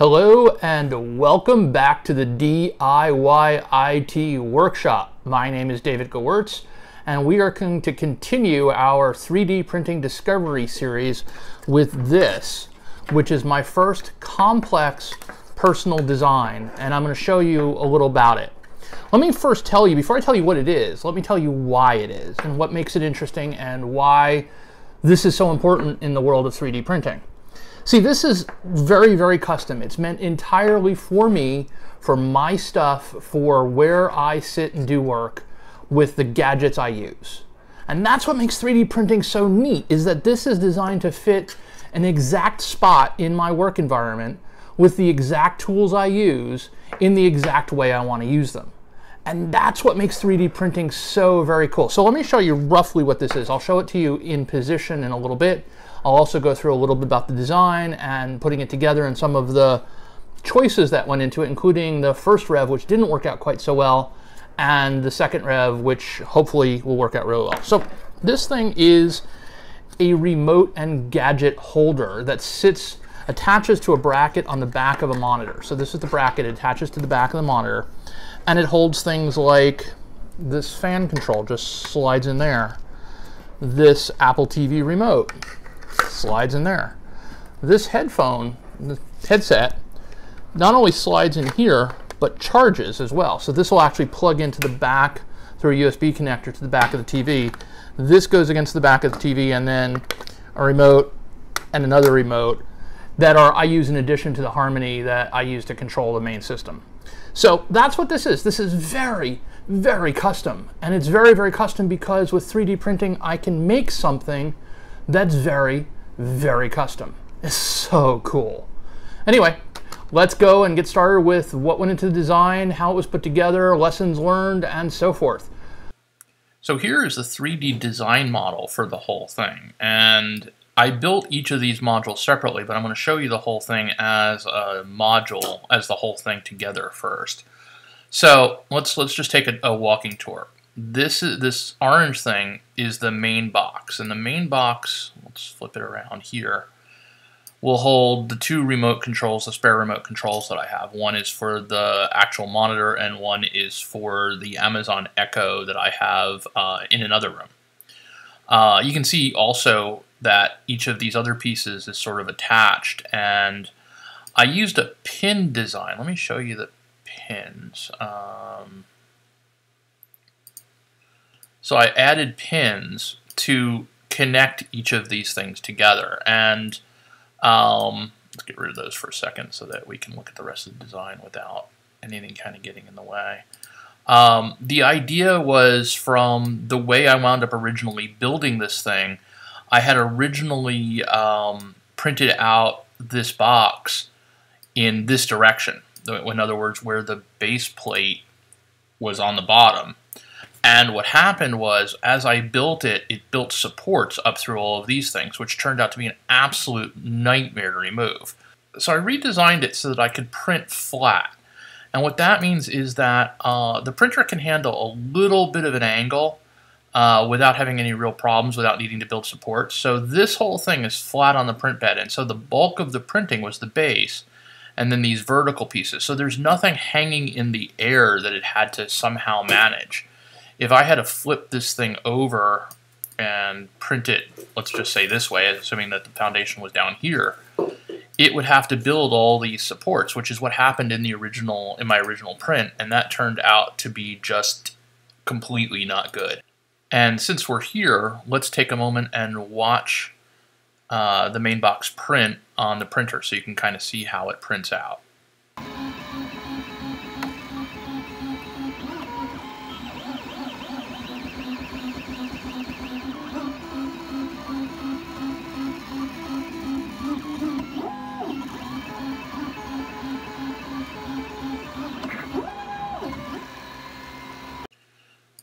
Hello and welcome back to the DIY IT workshop. My name is David Gewirtz and we are going to continue our 3D printing discovery series with this, which is my first complex personal design, and I'm going to show you a little about it. Let me first tell you, before I tell you what it is, let me tell you why it is and what makes it interesting and why this is so important in the world of 3D printing. See, this is very, very custom. It's meant entirely for me, for my stuff, for where I sit and do work with the gadgets I use. And that's what makes 3D printing so neat, is that this is designed to fit an exact spot in my work environment with the exact tools I use in the exact way I want to use them. And that's what makes 3D printing so very cool. So let me show you roughly what this is. I'll show it to you in position in a little bit. I'll also go through a little bit about the design and putting it together and some of the choices that went into it, including the first rev, which didn't work out quite so well, and the second rev, which hopefully will work out really well. So this thing is a remote and gadget holder that attaches to a bracket on the back of a monitor. So this is the bracket, it attaches to the back of the monitor, and it holds things like this fan control, just slides in there. This Apple TV remote slides in there. This headset, not only slides in here, but charges as well. So this will actually plug into the back through a USB connector to the back of the TV. This goes against the back of the TV, and then a remote and another remote that I use in addition to the Harmony that I use to control the main system. So that's what this is. This is very, very custom. And it's very, very custom because with 3D printing, I can make something that's very, very custom. It's so cool. Anyway, let's go and get started with what went into the design, how it was put together, lessons learned, and so forth. So here is the 3D design model for the whole thing. And I built each of these modules separately, but I'm going to show you the whole thing as a module, as the whole thing together first. So let's just take a walking tour. This orange thing is the main box, and the main box, let's flip it around here, will hold the two remote controls, the spare remote controls that I have. One is for the actual monitor, and one is for the Amazon Echo that I have in another room. You can see also that each of these other pieces is sort of attached, and I used a pin design. Let me show you the pins. So I added pins to connect each of these things together, and let's get rid of those for a second so that we can look at the rest of the design without anything kind of getting in the way. The idea was from the way I wound up originally building this thing. I had originally printed out this box in this direction, in other words, where the base plate was on the bottom. And what happened was, as I built it, it built supports up through all of these things, which turned out to be an absolute nightmare to remove. So I redesigned it so that I could print flat. And what that means is that the printer can handle a little bit of an angle without having any real problems, without needing to build support. So this whole thing is flat on the print bed, and so the bulk of the printing was the base, and then these vertical pieces. So there's nothing hanging in the air that it had to somehow manage. If I had to flip this thing over and print it, let's just say this way, assuming that the foundation was down here, it would have to build all these supports, which is what happened in the original, in my original print, and that turned out to be just completely not good. And since we're here, let's take a moment and watch the main box print on the printer so you can kind of see how it prints out.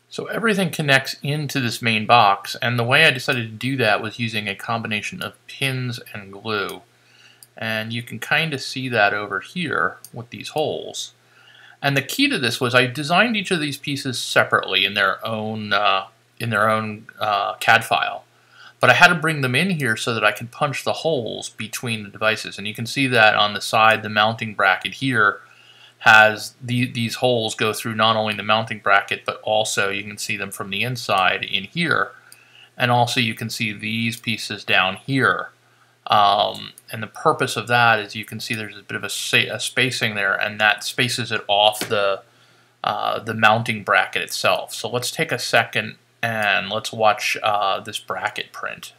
So everything connects into this main box, and the way I decided to do that was using a combination of pins and glue. And you can kind of see that over here with these holes. And the key to this was I designed each of these pieces separately in their own CAD file. But I had to bring them in here so that I could punch the holes between the devices. And you can see that on the side, the mounting bracket here has these holes go through not only the mounting bracket, but also you can see them from the inside in here. And also you can see these pieces down here. And the purpose of that is you can see there's a bit of a spacing there, and that spaces it off the mounting bracket itself. So let's take a second and let's watch this bracket print.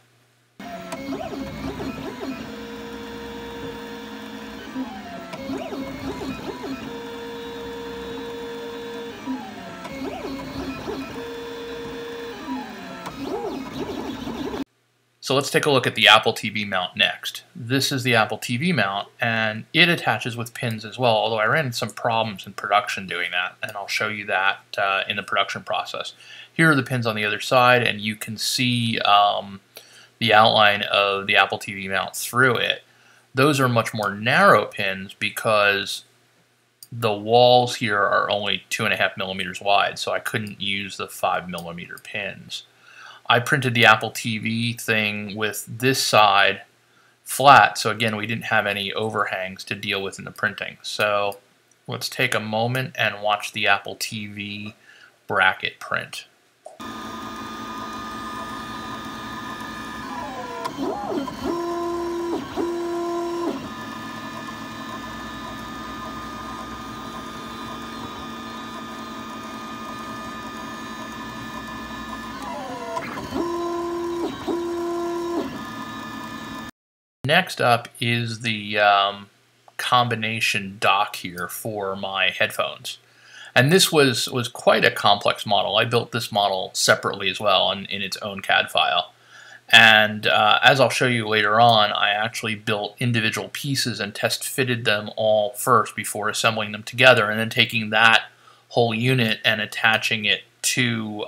So let's take a look at the Apple TV mount next. This is the Apple TV mount, and it attaches with pins as well, although I ran into some problems in production doing that, and I'll show you that in the production process. Here are the pins on the other side, and you can see the outline of the Apple TV mount through it. Those are much more narrow pins because the walls here are only 2.5 millimeters wide, so I couldn't use the 5 millimeter pins. I printed the Apple TV thing with this side flat, so again, we didn't have any overhangs to deal with in the printing. So let's take a moment and watch the Apple TV bracket print. Next up is the combination dock here for my headphones. And this was quite a complex model. I built this model separately as well in its own CAD file. And as I'll show you later on, I actually built individual pieces and test fitted them all first before assembling them together, and then taking that whole unit and attaching it to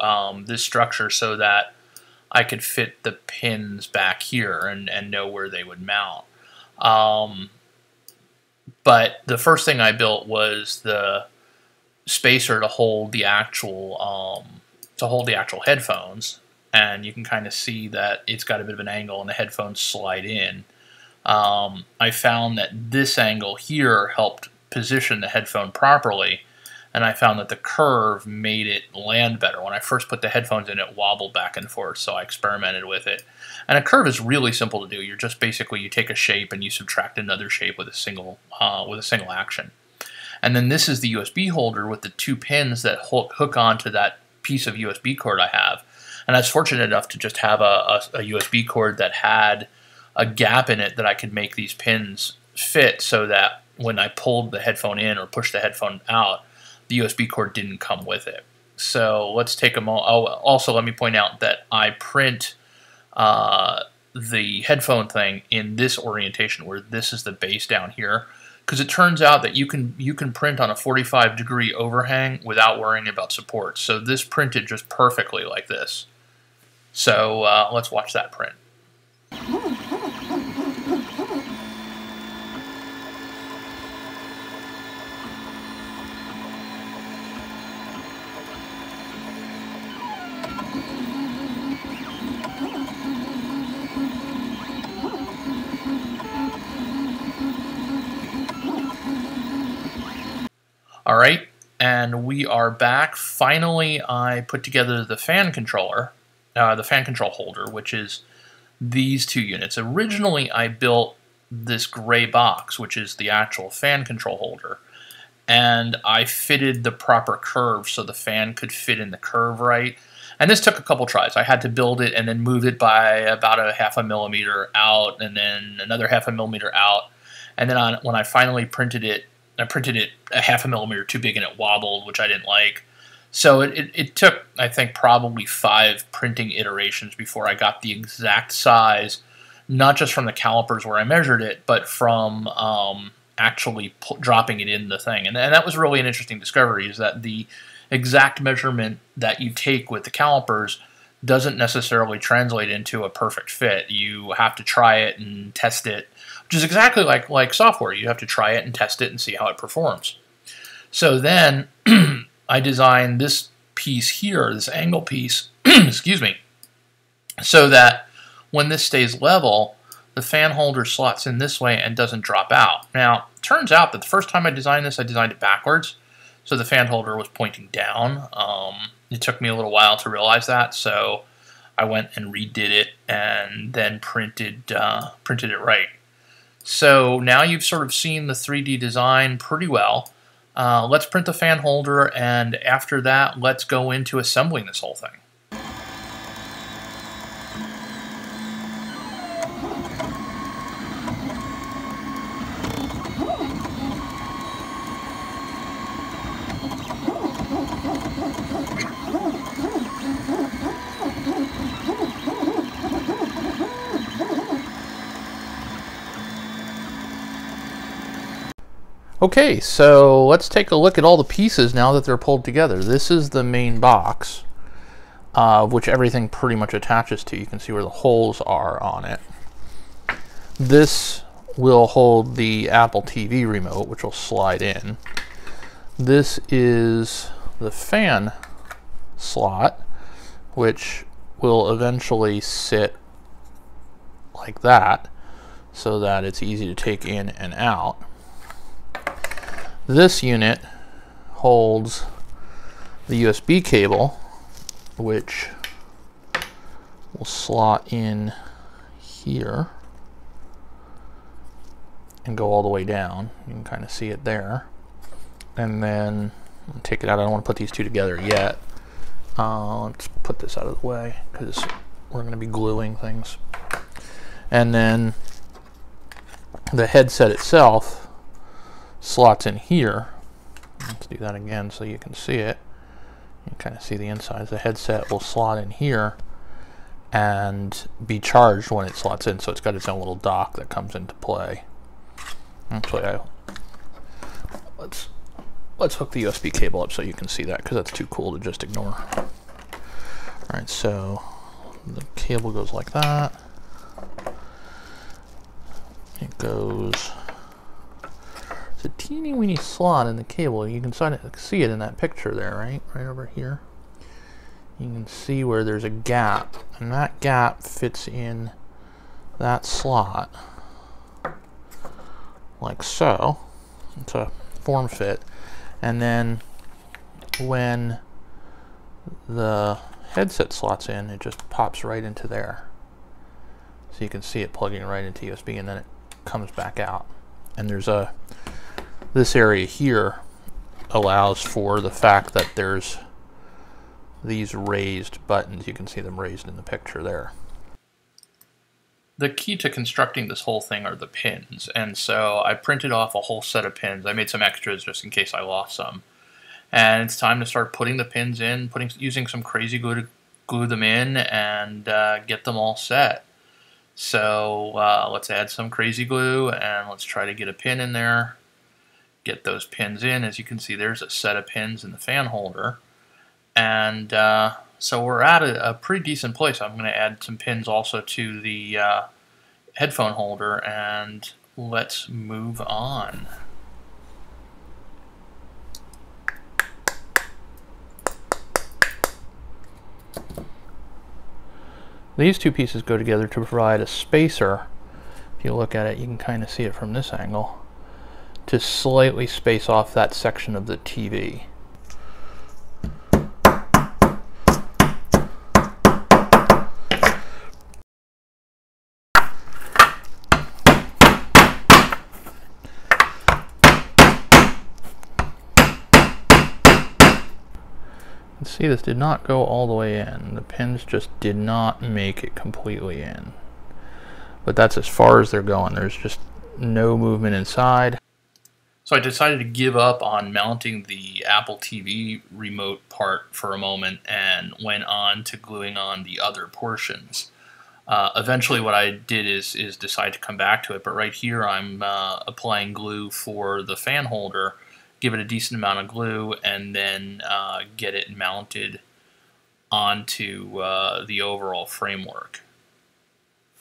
this structure so that I could fit the pins back here and know where they would mount. But the first thing I built was the spacer to hold the actual headphones, and you can kind of see that it's got a bit of an angle and the headphones slide in. I found that this angle here helped position the headphone properly, and I found that the curve made it land better. When I first put the headphones in, it wobbled back and forth, so I experimented with it. And a curve is really simple to do. You're just basically, you take a shape and you subtract another shape with a single action. And then this is the USB holder with the two pins that hook onto that piece of USB cord I have. And I was fortunate enough to just have a USB cord that had a gap in it that I could make these pins fit, so that when I pulled the headphone in or pushed the headphone out, the USB cord didn't come with it. So let's take a moment. Oh, also, let me point out that I print the headphone thing in this orientation, where this is the base down here, because it turns out that you can print on a 45 degree overhang without worrying about support. So this printed just perfectly like this. So let's watch that print. All right, and we are back. Finally, I put together the fan controller, the fan control holder, which is these two units. Originally, I built this gray box, which is the actual fan control holder, and I fitted the proper curve so the fan could fit in the curve right. And this took a couple tries. I had to build it and then move it by about a 0.5 millimeter out, and then another 0.5 millimeter out. And then when I finally printed it, I printed it a 0.5 millimeter too big and it wobbled, which I didn't like. So it took, I think, probably 5 printing iterations before I got the exact size, not just from the calipers where I measured it, but from actually dropping it in the thing. And that was really an interesting discovery, is that the exact measurement that you take with the calipers doesn't necessarily translate into a perfect fit. You have to try it and test it, which is exactly like software. You have to try it and test it and see how it performs. So then I designed this piece here, this angle piece, excuse me, so that when this stays level, the fan holder slots in this way and doesn't drop out. Now, turns out that the first time I designed this, I designed it backwards, so the fan holder was pointing down. It took me a little while to realize that, so I went and redid it and then printed it right. So now you've sort of seen the 3D design pretty well. Let's print the fan holder, and after that, let's go into assembling this whole thing. Okay, so let's take a look at all the pieces now that they're pulled together. This is the main box, which everything pretty much attaches to. You can see where the holes are on it. This will hold the Apple TV remote, which will slide in. This is the fan slot, which will eventually sit like that, so that it's easy to take in and out. This unit holds the USB cable, which will slot in here and go all the way down. You can kind of see it there. And then I'll take it out. I don't want to put these two together yet. Let's put this out of the way because we're going to be gluing things. And then the headset itself slots in here. Let's do that again so you can see it. You can kind of see the insides. The headset will slot in here and be charged when it slots in, so it's got its own little dock that comes into play. Actually, let's hook the USB cable up so you can see that, because that's too cool to just ignore. All right, so the cable goes like that. It goes. It's a teeny weeny slot in the cable. You can see it in that picture there, right over here. You can see where there's a gap, and that gap fits in that slot like so. It's a form fit. And then when the headset slots in, it just pops right into there. So you can see it plugging right into USB, and then it comes back out. And there's a this area here allows for the fact that there's these raised buttons. You can see them raised in the picture there. The key to constructing this whole thing are the pins, and so I printed off a whole set of pins. I made some extras just in case I lost some. And it's time to start putting the pins in, using some crazy glue to glue them in and get them all set. So let's add some crazy glue and let's try to get a pin in there. Get those pins in. As you can see, there's a set of pins in the fan holder, and so we're at a pretty decent place. I'm going to add some pins also to the headphone holder, and let's move on. These two pieces go together to provide a spacer. If you look at it, you can kind of see it from this angle, to slightly space off that section of the TV. See, this did not go all the way in. The pins just did not make it completely in. But that's as far as they're going. There's just no movement inside. So I decided to give up on mounting the Apple TV remote part for a moment and went on to gluing on the other portions. Eventually what I did is decide to come back to it, but right here I'm applying glue for the fan holder, give it a decent amount of glue, and then get it mounted onto the overall framework.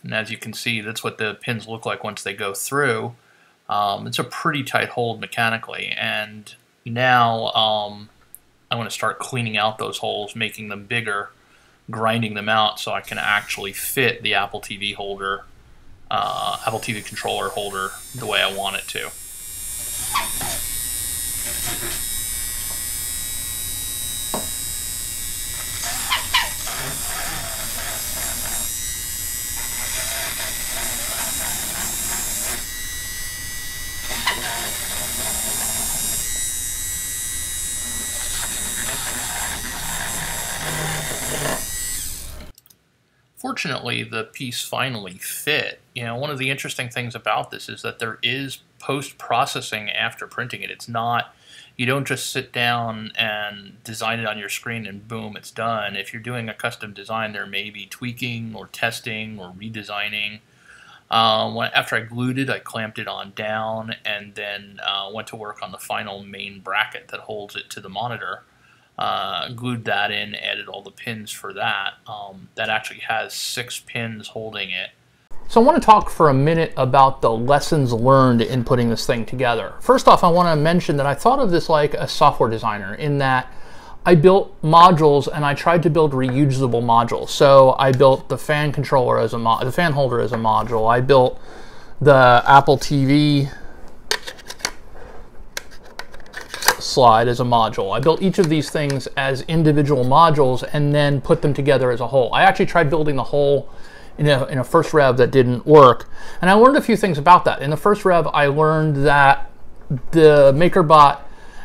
And as you can see, that's what the pins look like once they go through. It's a pretty tight hold mechanically, and now I want to start cleaning out those holes, making them bigger, grinding them out so I can actually fit the Apple TV holder, Apple TV controller holder, the way I want it to. Fortunately, the piece finally fit. You know, one of the interesting things about this is that there is post-processing after printing it. It's not, you don't just sit down and design it on your screen and boom, it's done. If you're doing a custom design, there may be tweaking or testing or redesigning. After I glued it, I clamped it on down and then went to work on the final main bracket that holds it to the monitor. Glued that in, added all the pins for that. That actually has 6 pins holding it. So I want to talk for a minute about the lessons learned in putting this thing together. First off, I want to mention that I thought of this like a software designer in that I built modules and I tried to build reusable modules. So I built the fan controller as a module, the fan holder as a module. I built the Apple TV slide as a module. I built each of these things as individual modules and then put them together as a whole. I actually tried building the whole in a first rev that didn't work. And I learned a few things about that. In the first rev, I learned that the MakerBot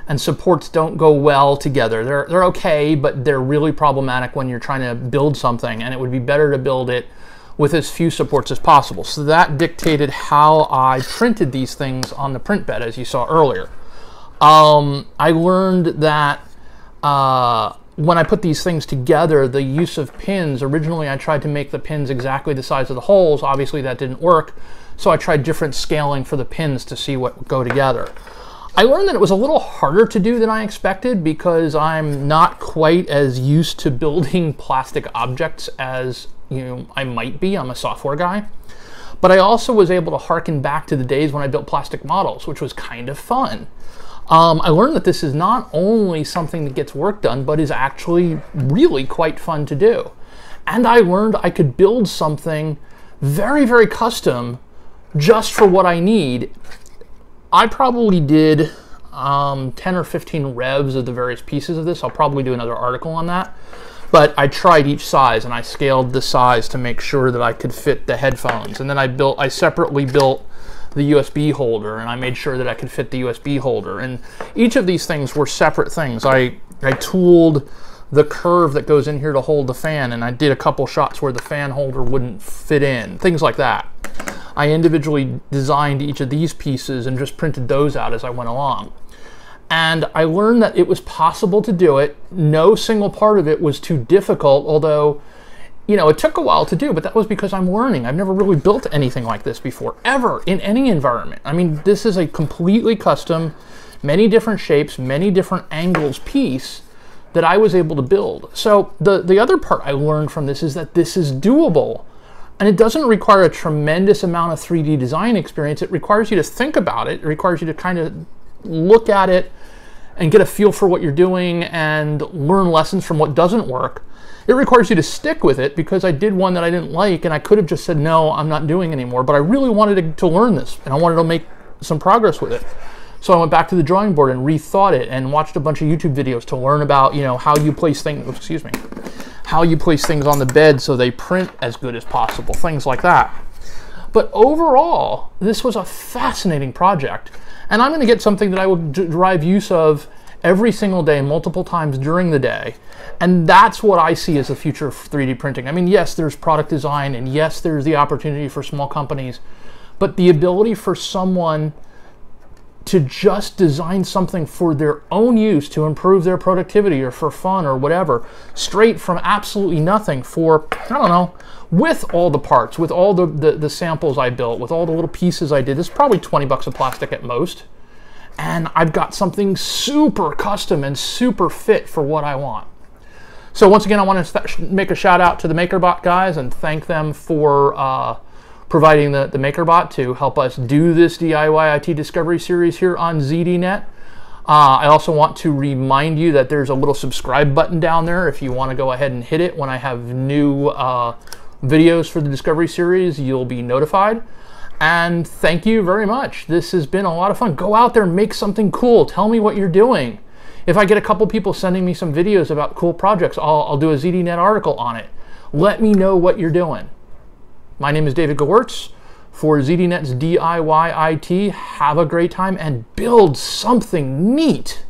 and supports don't go well together. They're okay, but they're really problematic when you're trying to build something, and it would be better to build it with as few supports as possible. So that dictated how I printed these things on the print bed, as you saw earlier. I learned that when I put these things together, the use of pins, originally I tried to make the pins exactly the size of the holes. Obviously that didn't work, so I tried different scaling for the pins to see what would go together. I learned that it was a little harder to do than I expected because I'm not quite as used to building plastic objects as I might be. I'm a software guy. But I also was able to harken back to the days when I built plastic models, which was kind of fun. I learned that this is not only something that gets work done, but is actually really quite fun to do. And I learned I could build something very, very custom just for what I need. I probably did 10 or 15 revs of the various pieces of this. I'll probably do another article on that. But I tried each size and I scaled the size to make sure that I could fit the headphones. And then I separately built the USB holder, and I made sure that I could fit the USB holder. And each of these things were separate things. I tooled the curve that goes in here to hold the fan, and I did a couple shots where the fan holder wouldn't fit in, things like that. I individually designed each of these pieces and just printed those out as I went along. And I learned that it was possible to do it. No single part of it was too difficult, although it took a while to do, but that was because I'm learning. I've never really built anything like this before, ever, in any environment. I mean, this is a completely custom, many different shapes, many different angles piece that I was able to build. So the other part I learned from this is that this is doable, and it doesn't require a tremendous amount of 3D design experience. It requires you to think about it. It requires you to kind of look at it and get a feel for what you're doing and learn lessons from what doesn't work. It requires you to stick with it, because I did one that I didn't like and I could have just said, no, I'm not doing anymore, but I really wanted to learn this and I wanted to make some progress with it. So I went back to the drawing board and rethought it and watched a bunch of YouTube videos to learn about, how you place things, how you place things on the bed so they print as good as possible, things like that. But overall, this was a fascinating project, and I'm going to get something that I will derive use of every single day, multiple times during the day. And that's what I see as the future of 3D printing. I mean, yes, there's product design, and yes, there's the opportunity for small companies, but the ability for someone to just design something for their own use to improve their productivity or for fun or whatever, straight from absolutely nothing for, I don't know, with all the parts, with all the samples I built, with all the little pieces I did, it's probably 20 bucks of plastic at most. And I've got something super custom and super fit for what I want. So once again, I want to make a shout out to the MakerBot guys and thank them for providing the MakerBot to help us do this DIY IT Discovery Series here on ZDNet. I also want to remind you that there's a little subscribe button down there. If you want to go ahead and hit it when I have new videos for the Discovery series, you'll be notified. And thank you very much. This has been a lot of fun. Go out there, make something cool. Tell me what you're doing. If I get a couple people sending me some videos about cool projects, I'll do a ZDNet article on it. Let me know what you're doing. My name is David Gewirtz for ZDNet's DIY IT. Have a great time and build something neat.